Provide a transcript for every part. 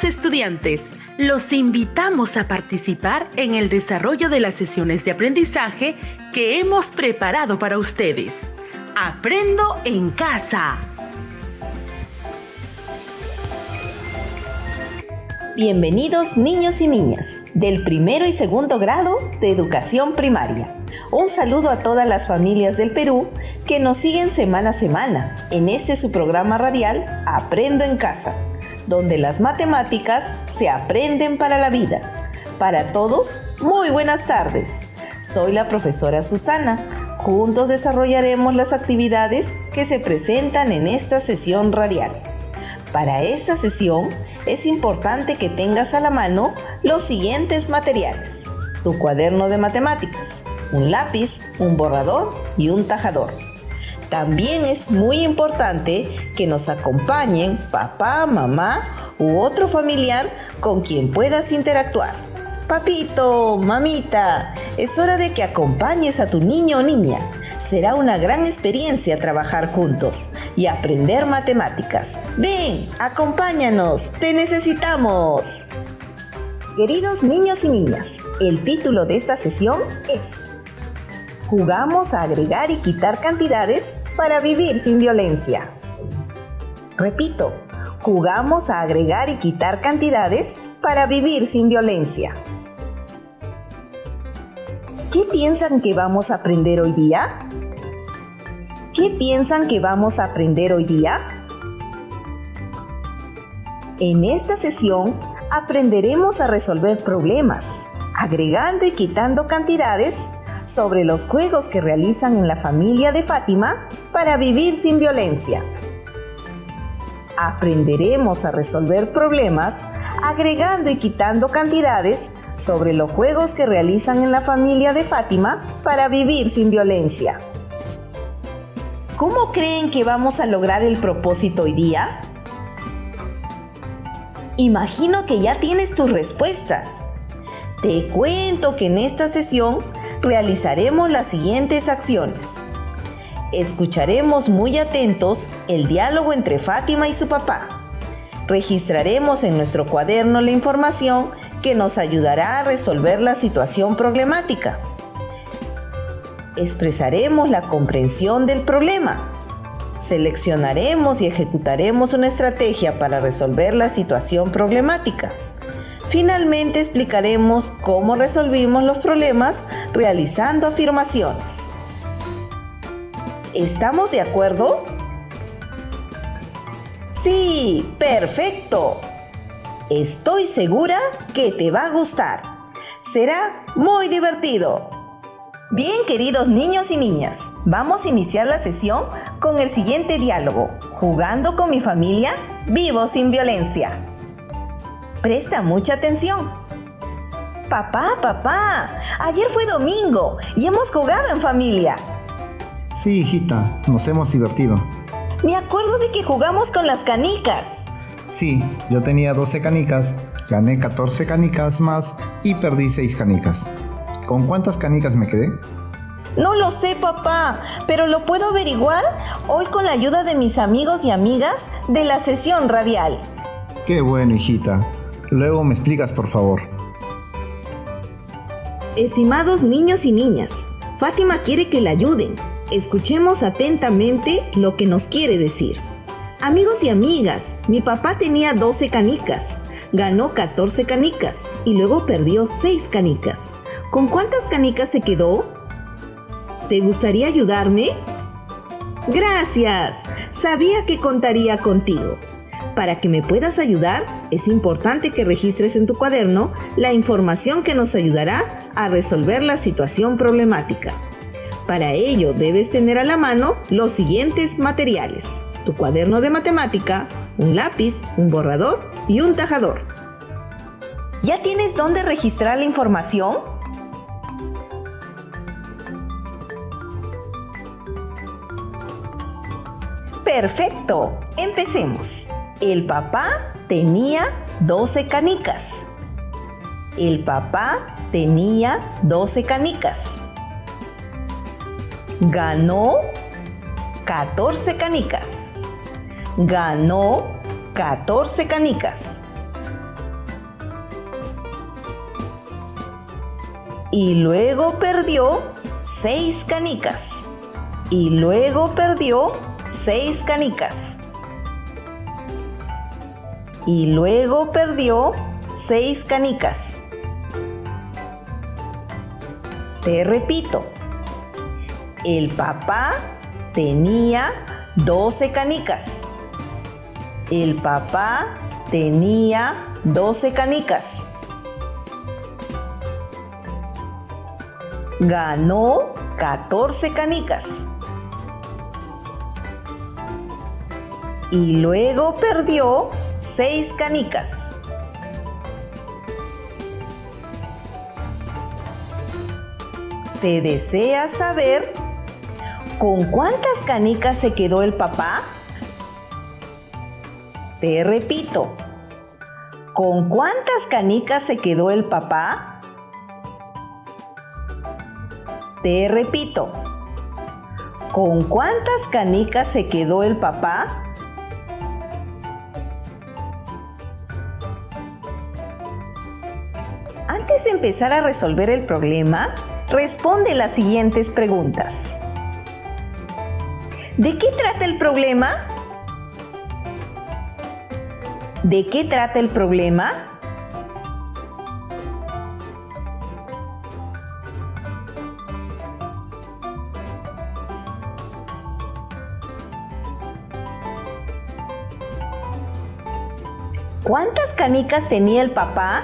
Queridos estudiantes, los invitamos a participar en el desarrollo de las sesiones de aprendizaje que hemos preparado para ustedes. Aprendo en Casa. Bienvenidos niños y niñas del primero y segundo grado de educación primaria. Un saludo a todas las familias del Perú que nos siguen semana a semana en este su programa radial Aprendo en Casa, donde las matemáticas se aprenden para la vida. Para todos, muy buenas tardes. Soy la profesora Susana. Juntos desarrollaremos las actividades que se presentan en esta sesión radial. Para esta sesión es importante que tengas a la mano los siguientes materiales: tu cuaderno de matemáticas, un lápiz, un borrador y un tajador. También es muy importante que nos acompañen papá, mamá u otro familiar con quien puedas interactuar. Papito, mamita, es hora de que acompañes a tu niño o niña. Será una gran experiencia trabajar juntos y aprender matemáticas. Ven, acompáñanos, te necesitamos. Queridos niños y niñas, el título de esta sesión es: jugamos a agregar y quitar cantidades para vivir sin violencia. Repito, jugamos a agregar y quitar cantidades para vivir sin violencia. ¿Qué piensan que vamos a aprender hoy día? ¿Qué piensan que vamos a aprender hoy día? En esta sesión aprenderemos a resolver problemas, agregando y quitando cantidades, sobre los juegos que realizan en la familia de Fátima para vivir sin violencia. Aprenderemos a resolver problemas agregando y quitando cantidades sobre los juegos que realizan en la familia de Fátima para vivir sin violencia. ¿Cómo creen que vamos a lograr el propósito hoy día? Imagino que ya tienes tus respuestas. Te cuento que en esta sesión realizaremos las siguientes acciones. Escucharemos muy atentos el diálogo entre Fátima y su papá. Registraremos en nuestro cuaderno la información que nos ayudará a resolver la situación problemática. Expresaremos la comprensión del problema. Seleccionaremos y ejecutaremos una estrategia para resolver la situación problemática. Finalmente explicaremos cómo resolvimos los problemas realizando afirmaciones. ¿Estamos de acuerdo? ¡Sí! ¡Perfecto! Estoy segura que te va a gustar. Será muy divertido. Bien, queridos niños y niñas, vamos a iniciar la sesión con el siguiente diálogo: jugando con mi familia, vivo sin violencia. Presta mucha atención. Papá, ayer fue domingo y hemos jugado en familia. Sí, hijita, nos hemos divertido. Me acuerdo de que jugamos con las canicas. Sí, yo tenía 12 canicas, gané 14 canicas más y perdí 6 canicas. ¿Con cuántas canicas me quedé? No lo sé, papá, pero lo puedo averiguar hoy con la ayuda de mis amigos y amigas de la sesión radial. Qué bueno, hijita. Luego me explicas, por favor. Estimados niños y niñas, Fátima quiere que la ayuden. Escuchemos atentamente lo que nos quiere decir. Amigos y amigas, mi papá tenía 12 canicas, ganó 14 canicas y luego perdió 6 canicas. ¿Con cuántas canicas se quedó? ¿Te gustaría ayudarme? Gracias, sabía que contaría contigo. Para que me puedas ayudar, es importante que registres en tu cuaderno la información que nos ayudará a resolver la situación problemática. Para ello, debes tener a la mano los siguientes materiales: tu cuaderno de matemática, un lápiz, un borrador y un tajador. ¿Ya tienes dónde registrar la información? ¡Perfecto! Empecemos. El papá tenía 12 canicas. El papá tenía 12 canicas. Ganó 14 canicas. Ganó 14 canicas. y luego perdió 6 canicas. Y luego perdió 6 canicas. Y luego perdió 6 canicas. Te repito, el papá tenía 12 canicas. El papá tenía 12 canicas. Ganó 14 canicas. Y luego perdió 6 canicas. ¿Se desea saber con cuántas canicas se quedó el papá? Te repito, ¿con cuántas canicas se quedó el papá? Te repito, ¿con cuántas canicas se quedó el papá? Antes de empezar a resolver el problema, responde las siguientes preguntas. ¿De qué trata el problema? ¿De qué trata el problema? ¿Cuántas canicas tenía el papá?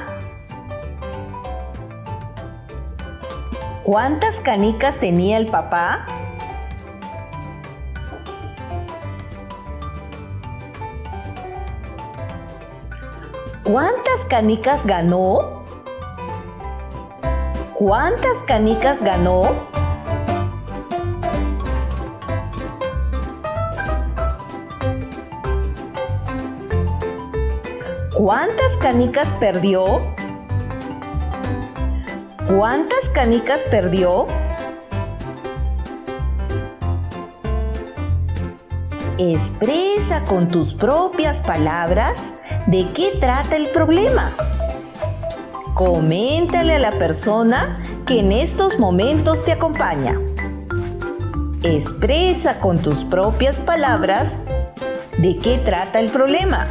¿Cuántas canicas tenía el papá? ¿Cuántas canicas ganó? ¿Cuántas canicas ganó? ¿Cuántas canicas perdió? ¿Cuántas canicas perdió? Expresa con tus propias palabras de qué trata el problema. Coméntale a la persona que en estos momentos te acompaña. Expresa con tus propias palabras de qué trata el problema.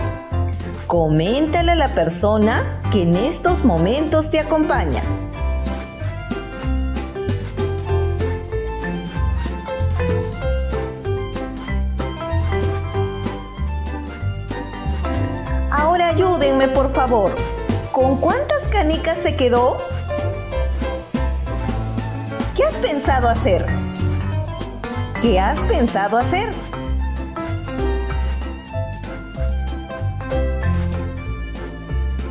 Coméntale a la persona que en estos momentos te acompaña. Ayúdenme, por favor. ¿Con cuántas canicas se quedó? ¿Qué has pensado hacer? ¿Qué has pensado hacer?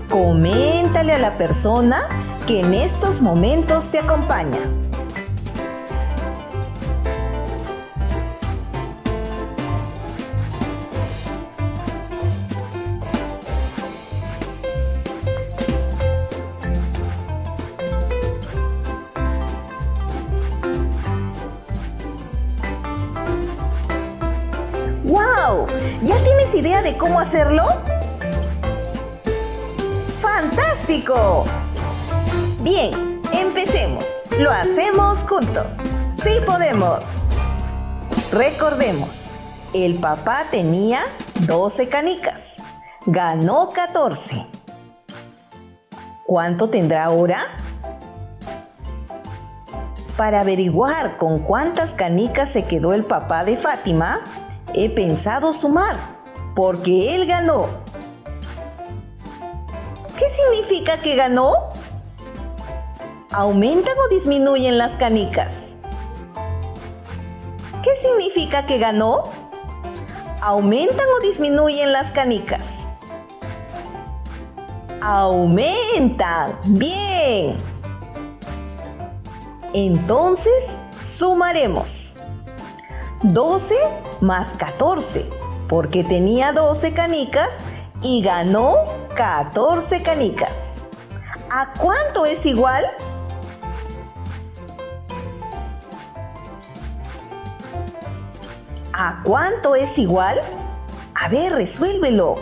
Coméntale a la persona que en estos momentos te acompaña. ¡Wow! ¿Ya tienes idea de cómo hacerlo? ¡Fantástico! Bien, empecemos. Lo hacemos juntos. ¡Sí podemos! Recordemos, el papá tenía 12 canicas. Ganó 14. ¿Cuánto tendrá ahora? Para averiguar con cuántas canicas se quedó el papá de Fátima, he pensado sumar, porque él ganó. ¿Qué significa que ganó? ¿Aumentan o disminuyen las canicas? ¿Qué significa que ganó? ¿Aumentan o disminuyen las canicas? ¡Aumentan! ¡Bien! Entonces, sumaremos. 12 más 14, porque tenía 12 canicas y ganó 14 canicas. ¿A cuánto es igual? ¿A cuánto es igual? A ver, resuélvelo.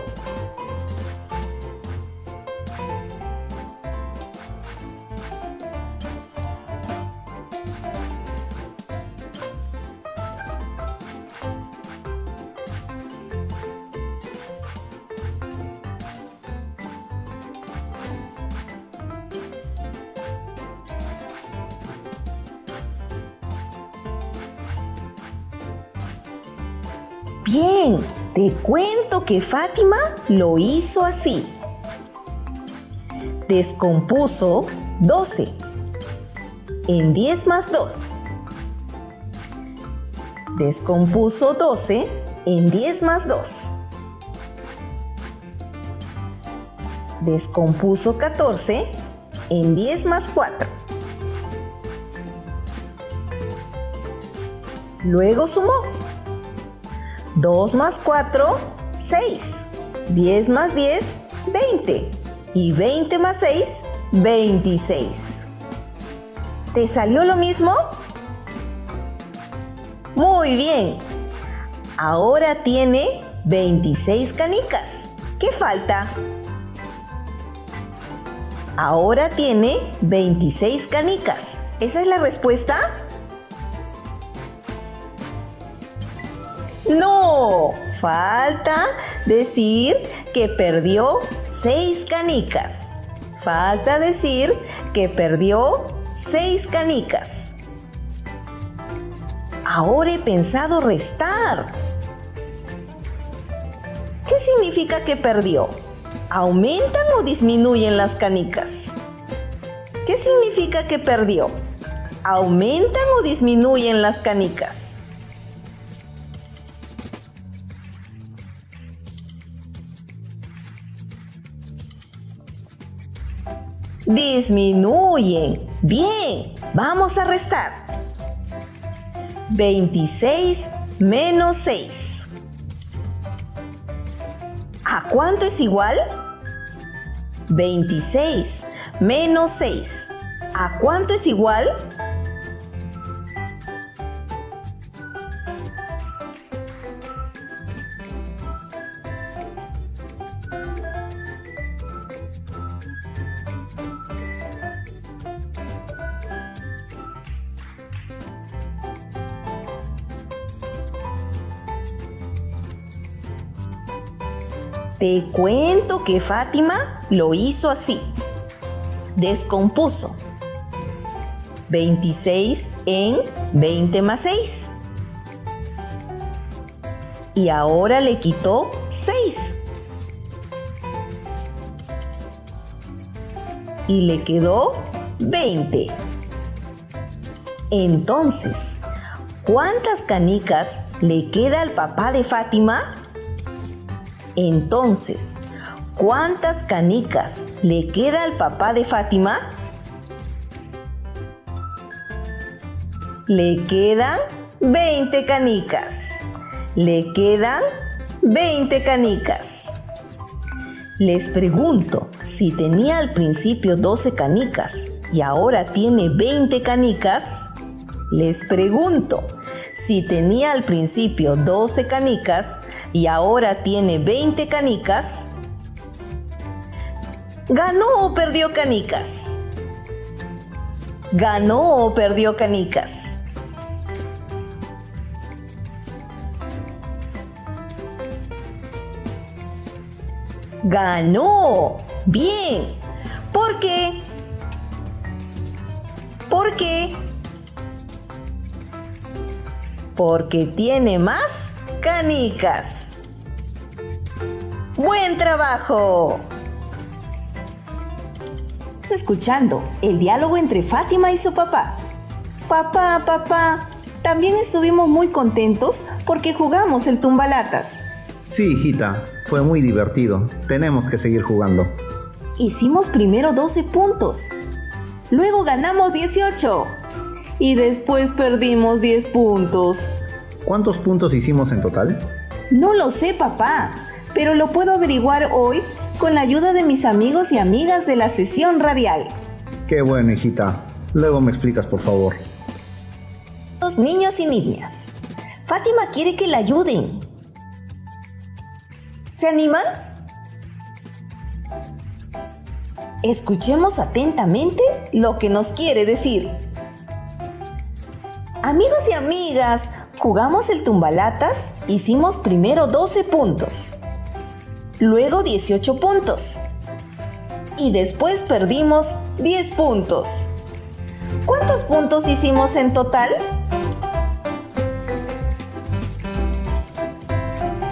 Bien, te cuento que Fátima lo hizo así. Descompuso 12 en 10 más 2. Descompuso 12 en 10 más 2. Descompuso 14 en 10 más 4. Luego sumó. 2 más 4, 6. 10 más 10, 20. Y 20 más 6, 26. ¿Te salió lo mismo? Muy bien. Ahora tiene 26 canicas. ¿Qué falta? Ahora tiene 26 canicas. ¿Esa es la respuesta? ¡No! Falta decir que perdió 6 canicas. Falta decir que perdió 6 canicas. Ahora he pensado restar. ¿Qué significa que perdió? ¿Aumentan o disminuyen las canicas? ¿Qué significa que perdió? ¿Aumentan o disminuyen las canicas? Disminuyen. Bien, vamos a restar. 26 menos 6. ¿A cuánto es igual? 26 menos 6. ¿A cuánto es igual? Te cuento que Fátima lo hizo así. Descompuso 26 en 20 más 6. Y ahora le quitó 6. Y le quedó 20. Entonces, ¿cuántas canicas le queda al papá de Fátima? Entonces, ¿cuántas canicas le queda al papá de Fátima? Le quedan 20 canicas. Le quedan 20 canicas. Les pregunto, si tenía al principio 12 canicas y ahora tiene 20 canicas, les pregunto. Si tenía al principio 12 canicas y ahora tiene 20 canicas, ¿ganó o perdió canicas? ¿Ganó o perdió canicas? ¡Ganó! ¡Bien! ¿Por qué? ¿Por qué? Porque tiene más canicas. ¡Buen trabajo! Estás escuchando el diálogo entre Fátima y su papá. Papá, papá, también estuvimos muy contentos porque jugamos el tumbalatas. Sí, hijita, fue muy divertido. Tenemos que seguir jugando. Hicimos primero 12 puntos. Luego ganamos 18. Y después perdimos 10 puntos. ¿Cuántos puntos hicimos en total? No lo sé, papá, pero lo puedo averiguar hoy con la ayuda de mis amigos y amigas de la sesión radial. Qué bueno, hijita. Luego me explicas, por favor. Los niños y niñas. Fátima quiere que la ayuden. ¿Se animan? Escuchemos atentamente lo que nos quiere decir. Amigos y amigas, jugamos el tumbalatas, hicimos primero 12 puntos, luego 18 puntos y después perdimos 10 puntos. ¿Cuántos puntos hicimos en total?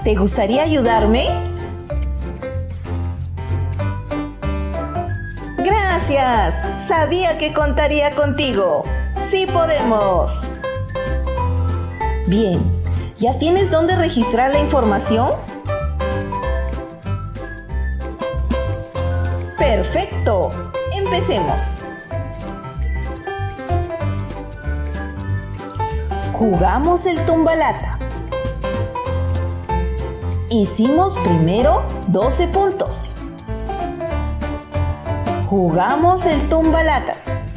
¿Te gustaría ayudarme? ¡Gracias! Sabía que contaría contigo. ¡Sí podemos! Bien, ¿ya tienes dónde registrar la información? ¡Perfecto! ¡Empecemos! Jugamos el tumbalata. Hicimos primero 12 puntos. Jugamos el tumbalatas.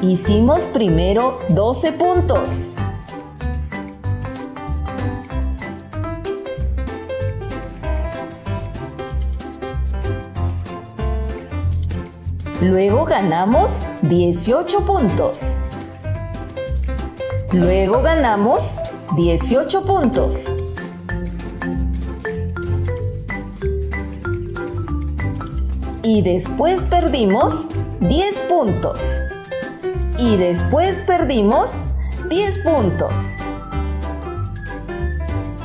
Hicimos primero 12 puntos. Luego ganamos 18 puntos. Luego ganamos 18 puntos. Y después perdimos 10 puntos. Y después perdimos 10 puntos.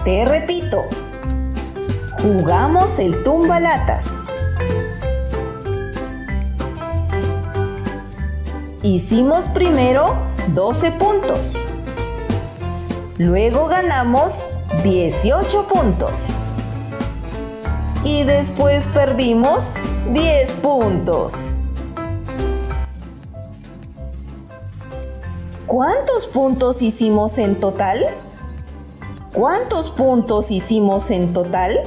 Te repito, jugamos el tumbalatas. Hicimos primero 12 puntos. Luego ganamos 18 puntos. Y después perdimos 10 puntos. ¿Cuántos puntos hicimos en total? ¿Cuántos puntos hicimos en total?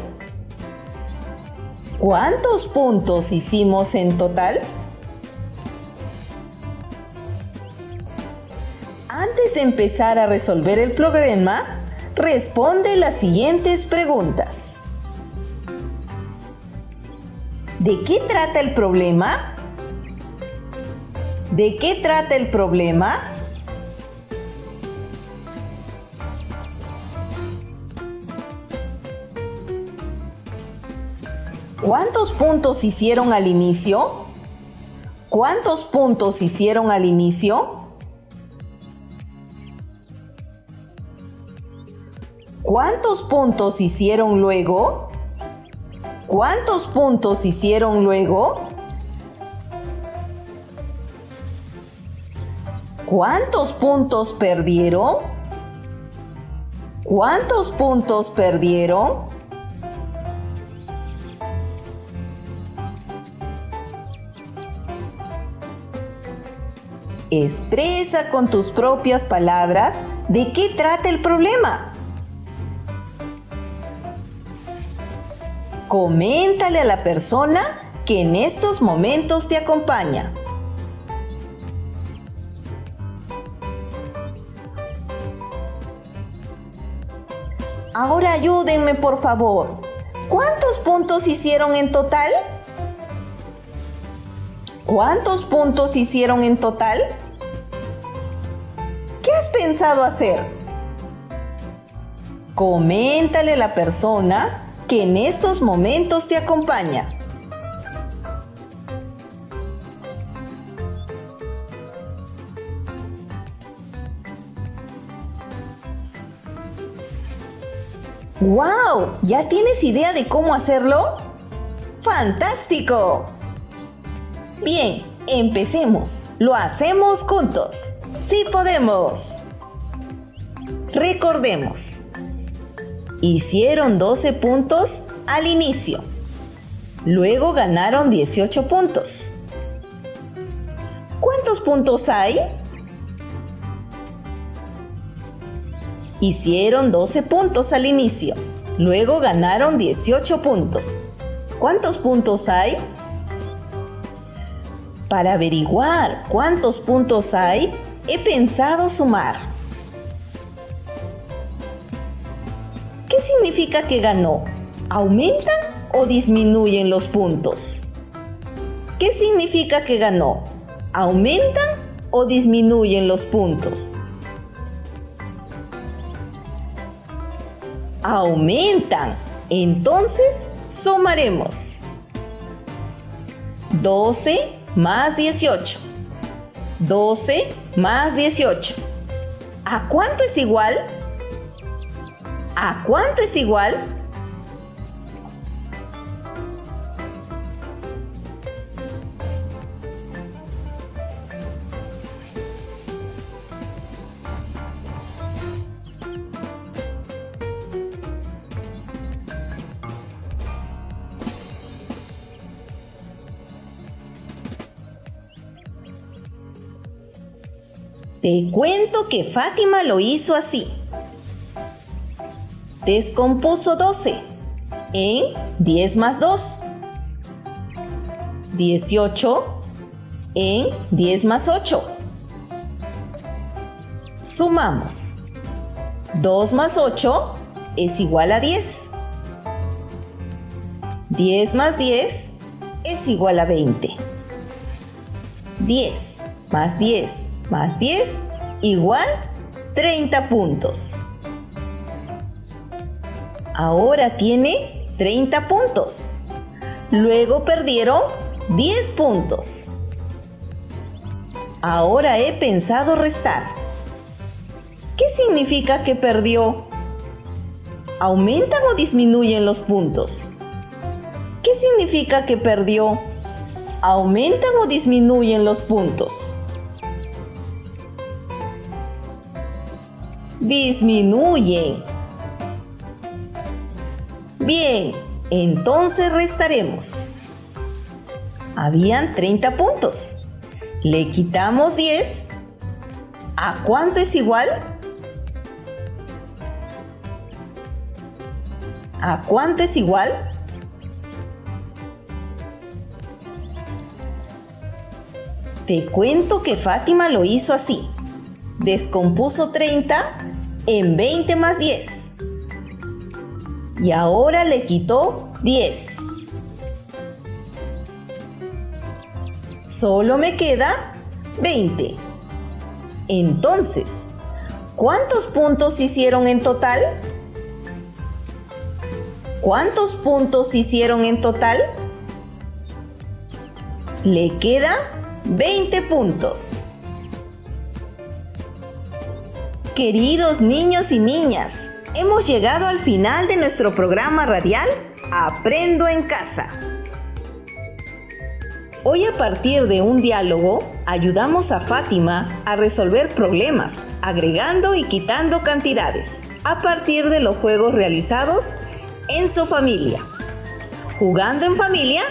¿Cuántos puntos hicimos en total? Antes de empezar a resolver el problema, responde las siguientes preguntas. ¿De qué trata el problema? ¿De qué trata el problema? ¿Cuántos puntos hicieron al inicio? ¿Cuántos puntos hicieron al inicio? ¿Cuántos puntos hicieron luego? ¿Cuántos puntos hicieron luego? ¿Cuántos puntos perdieron? ¿Cuántos puntos perdieron? Expresa con tus propias palabras de qué trata el problema. Coméntale a la persona que en estos momentos te acompaña. Ahora ayúdenme, por favor. ¿Cuántos puntos hicieron en total? ¿Cuántos puntos hicieron en total? ¿Qué has pensado hacer? Coméntale a la persona que en estos momentos te acompaña. ¡Wow! ¿Ya tienes idea de cómo hacerlo? ¡Fantástico! Bien, empecemos. Lo hacemos juntos. ¡Sí podemos! Recordemos. Hicieron 12 puntos al inicio. Luego ganaron 18 puntos. ¿Cuántos puntos hay? Hicieron 12 puntos al inicio. Luego ganaron 18 puntos. ¿Cuántos puntos hay? Para averiguar cuántos puntos hay, he pensado sumar. ¿Significa que ganó? ¿Aumentan o disminuyen los puntos? ¿Qué significa que ganó? ¿Aumentan o disminuyen los puntos? Aumentan. Entonces, sumaremos. 12 más 18. 12 más 18. ¿A cuánto es igual? ¿A cuánto es igual? Te cuento que Fátima lo hizo así. Descompuso 12 en 10 más 2, 18 en 10 más 8. Sumamos. 2 más 8 es igual a 10. 10 más 10 es igual a 20. 10 más 10 más 10 igual 30 puntos. Ahora tiene 30 puntos. Luego perdieron 10 puntos. Ahora he pensado restar. ¿Qué significa que perdió? ¿Aumentan o disminuyen los puntos? ¿Qué significa que perdió? ¿Aumentan o disminuyen los puntos? Disminuyen. Bien, entonces restaremos. Habían 30 puntos. Le quitamos 10. ¿A cuánto es igual? ¿A cuánto es igual? Te cuento que Fátima lo hizo así. Descompuso 30 en 20 más 10. Y ahora le quitó 10. Solo me queda 20. Entonces, ¿cuántos puntos hicieron en total? ¿Cuántos puntos hicieron en total? Le queda 20 puntos. Queridos niños y niñas, hemos llegado al final de nuestro programa radial Aprendo en Casa. Hoy, a partir de un diálogo, ayudamos a Fátima a resolver problemas, agregando y quitando cantidades, a partir de los juegos realizados en su familia. Jugando en familia,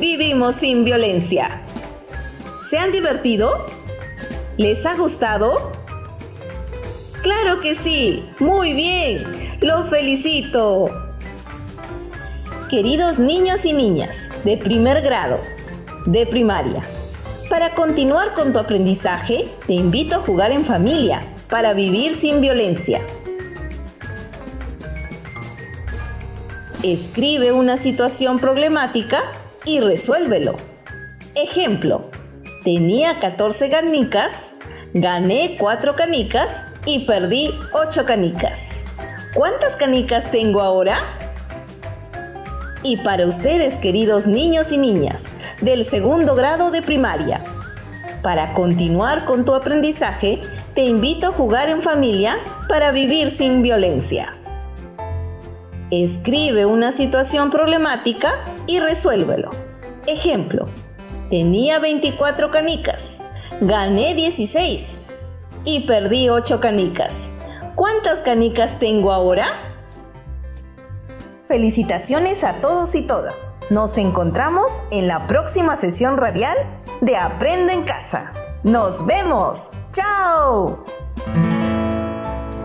vivimos sin violencia. ¿Se han divertido? ¿Les ha gustado? ¡Claro que sí! ¡Muy bien! ¡Los felicito! Queridos niños y niñas de primer grado, de primaria, para continuar con tu aprendizaje, te invito a jugar en familia para vivir sin violencia. Escribe una situación problemática y resuélvelo. Ejemplo, tenía 14 canicas, gané 4 canicas y perdí 8 canicas. ¿Cuántas canicas tengo ahora? Y para ustedes, queridos niños y niñas del segundo grado de primaria, para continuar con tu aprendizaje, te invito a jugar en familia para vivir sin violencia. Escribe una situación problemática y resuélvelo. Ejemplo, tenía 24 canicas, gané 16 y perdí 8 canicas. ¿Cuántas canicas tengo ahora? Felicitaciones a todos y todas. Nos encontramos en la próxima sesión radial de Aprendo en Casa. ¡Nos vemos! ¡Chao!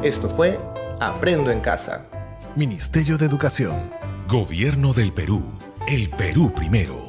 Esto fue Aprendo en Casa. Ministerio de Educación. Gobierno del Perú. El Perú primero.